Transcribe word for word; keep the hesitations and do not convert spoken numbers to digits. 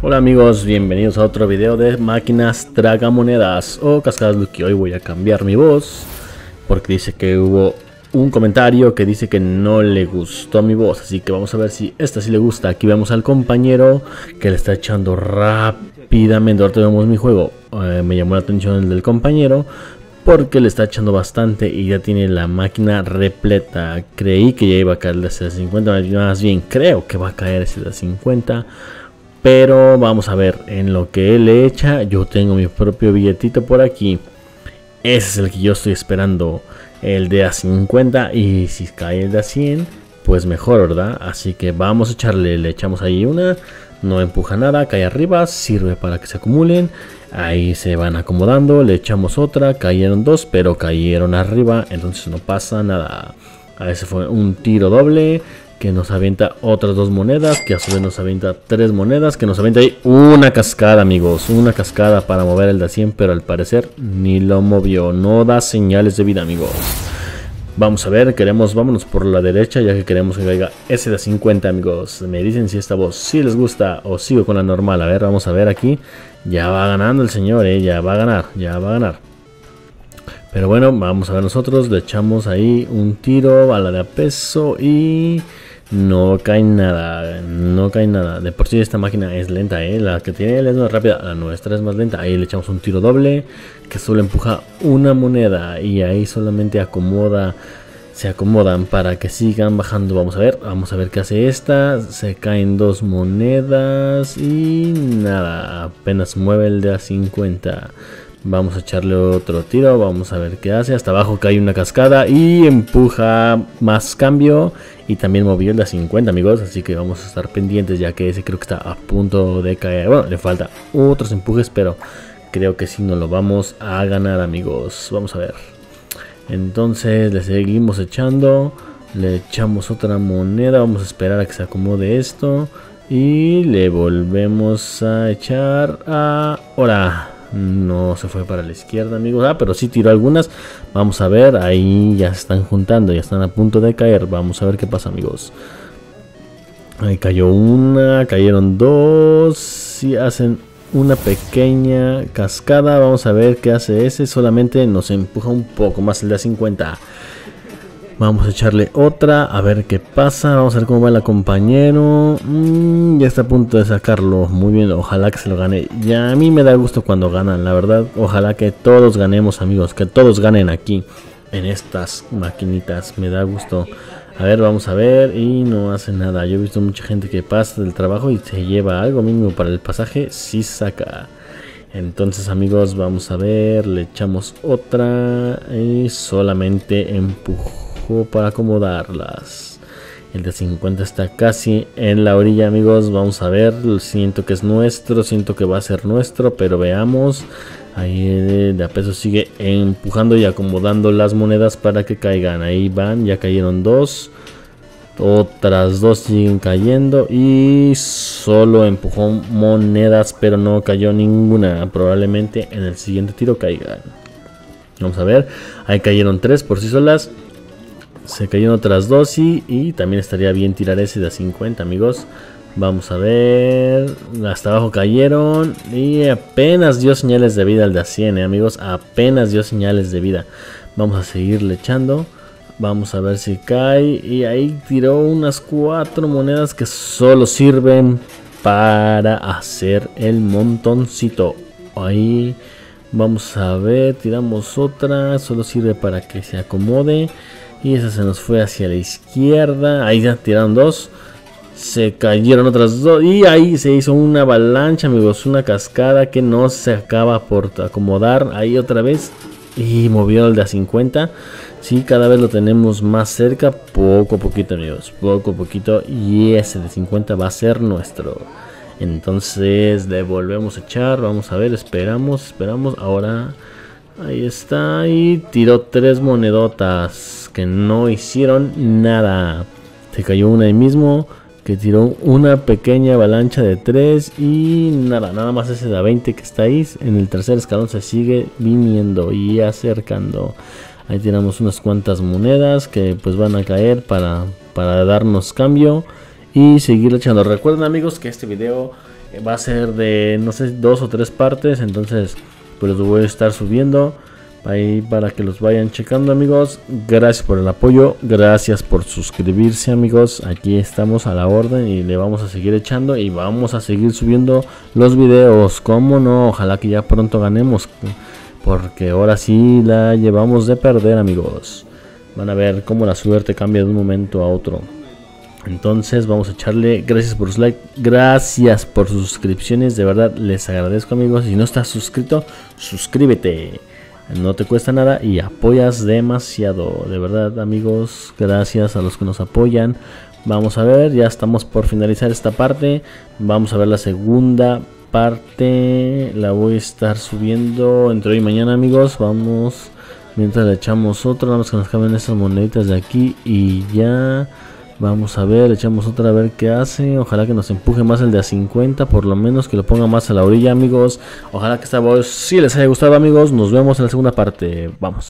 Hola amigos, bienvenidos a otro video de máquinas tragamonedas o cascadas lucky. Hoy voy a cambiar mi voz porque dice que hubo un comentario que dice que no le gustó mi voz, así que vamos a ver si esta sí le gusta. Aquí vemos al compañero que le está echando rápidamente. Ahora tenemos mi juego. Eh, me llamó la atención el del compañero porque le está echando bastante y ya tiene la máquina repleta. Creí que ya iba a caer la cincuenta, más bien creo que va a caer la cincuenta. Pero vamos a ver en lo que él le echa. Yo tengo mi propio billetito por aquí. Ese es el que yo estoy esperando. El de a cincuenta. Y si cae el de a cien, pues mejor, ¿verdad? Así que vamos a echarle. Le echamos ahí una. No empuja nada. Cae arriba. Sirve para que se acumulen. Ahí se van acomodando. Le echamos otra. Cayeron dos, pero cayeron arriba. Entonces no pasa nada. A ese fue un tiro doble. Que nos avienta otras dos monedas. Que a su vez nos avienta tres monedas. Que nos avienta ahí una cascada, amigos. Una cascada para mover el de cien. Pero al parecer ni lo movió. No da señales de vida, amigos. Vamos a ver. Queremos, vámonos por la derecha. Ya que queremos que caiga ese de cincuenta, amigos. Me dicen si esta voz sí les gusta. O sigo con la normal. A ver, vamos a ver aquí. Ya va ganando el señor, eh. Ya va a ganar. Ya va a ganar. Pero bueno, vamos a ver nosotros. Le echamos ahí un tiro a la de a peso. Y... no cae nada, no cae nada. De por sí esta máquina es lenta, ¿eh? La que tiene él es más rápida, la nuestra es más lenta. Ahí le echamos un tiro doble que solo empuja una moneda y ahí solamente acomoda, se acomodan para que sigan bajando. Vamos a ver, vamos a ver qué hace esta. Se caen dos monedas y nada, apenas mueve el de a cincuenta. Vamos a echarle otro tiro, vamos a ver qué hace. Hasta abajo cae una cascada y empuja más cambio. Y también movió el de cincuenta, amigos. Así que vamos a estar pendientes ya que ese creo que está a punto de caer. Bueno, le falta otros empujes, pero creo que sí nos lo vamos a ganar, amigos. Vamos a ver. Entonces le seguimos echando. Le echamos otra moneda. Vamos a esperar a que se acomode esto. Y le volvemos a echar ahora. No se fue para la izquierda, amigos. Ah, pero sí tiró algunas. Vamos a ver, ahí ya se están juntando. Ya están a punto de caer, vamos a ver qué pasa, amigos. Ahí cayó una, cayeron dos. Y hacen una pequeña cascada. Vamos a ver qué hace ese. Solamente nos empuja un poco más el de cincuenta. Vamos a echarle otra, a ver qué pasa. Vamos a ver cómo va el compañero. Mm, ya está a punto de sacarlo. Muy bien, ojalá que se lo gane. Ya a mí me da gusto cuando ganan, la verdad. Ojalá que todos ganemos, amigos. Que todos ganen aquí, en estas maquinitas. Me da gusto. A ver, vamos a ver. Y no hace nada. Yo he visto mucha gente que pasa del trabajo y se lleva algo mínimo para el pasaje. Sí saca. Entonces, amigos, vamos a ver. Le echamos otra. Y solamente empujó para acomodarlas. El de cincuenta está casi en la orilla, amigos. Vamos a ver. Siento que es nuestro. Siento que va a ser nuestro. Pero veamos. Ahí de a peso sigue empujando y acomodando las monedas para que caigan. Ahí van. Ya cayeron dos. Otras dos siguen cayendo. Y solo empujó monedas. Pero no cayó ninguna. Probablemente en el siguiente tiro caigan. Vamos a ver. Ahí cayeron tres por sí solas. Se cayeron otras dos y, y también estaría bien tirar ese de cincuenta, amigos. Vamos a ver. Hasta abajo cayeron. Y apenas dio señales de vida al de cien, eh, amigos. Apenas dio señales de vida. Vamos a seguirle echando. Vamos a ver si cae. Y ahí tiró unas cuatro monedas que solo sirven para hacer el montoncito. Ahí vamos a ver. Tiramos otra. Solo sirve para que se acomode. Y esa se nos fue hacia la izquierda. Ahí ya tiraron dos. Se cayeron otras dos. Y ahí se hizo una avalancha, amigos. Una cascada que no se acaba por acomodar. Ahí otra vez. Y movieron el de a cincuenta. Sí, cada vez lo tenemos más cerca. Poco a poquito, amigos. Poco a poquito. Y ese de cincuenta va a ser nuestro. Entonces le volvemos a echar. Vamos a ver. Esperamos, esperamos. Ahora... ahí está, y tiró tres monedotas que no hicieron nada. Se cayó una ahí mismo, que tiró una pequeña avalancha de tres y nada, nada más ese de veinte que está ahí. En el tercer escalón se sigue viniendo y acercando. Ahí tiramos unas cuantas monedas que pues van a caer para, para darnos cambio. y seguirle echando. Recuerden, amigos, que este video va a ser de, no sé, dos o tres partes, entonces pues los voy a estar subiendo ahí para que los vayan checando, amigos. Gracias por el apoyo, gracias por suscribirse, amigos. Aquí estamos a la orden y le vamos a seguir echando y vamos a seguir subiendo los videos, cómo no. Ojalá que ya pronto ganemos, porque ahora sí la llevamos de perder, amigos. Van a ver cómo la suerte cambia de un momento a otro. Entonces vamos a echarle. Gracias por sus likes, gracias por sus suscripciones, de verdad les agradezco, amigos. Si no estás suscrito, suscríbete, no te cuesta nada y apoyas demasiado, de verdad, amigos. Gracias a los que nos apoyan. Vamos a ver, ya estamos por finalizar esta parte. Vamos a ver la segunda parte, la voy a estar subiendo entre hoy y mañana, amigos. Vamos, mientras le echamos otra, vamos, que nos caben estas moneditas de aquí y ya. Vamos a ver, echamos otra a ver qué hace. Ojalá que nos empuje más el de a cincuenta, por lo menos que lo ponga más a la orilla, amigos. Ojalá que esta voz sí les haya gustado, amigos. Nos vemos en la segunda parte. Vamos.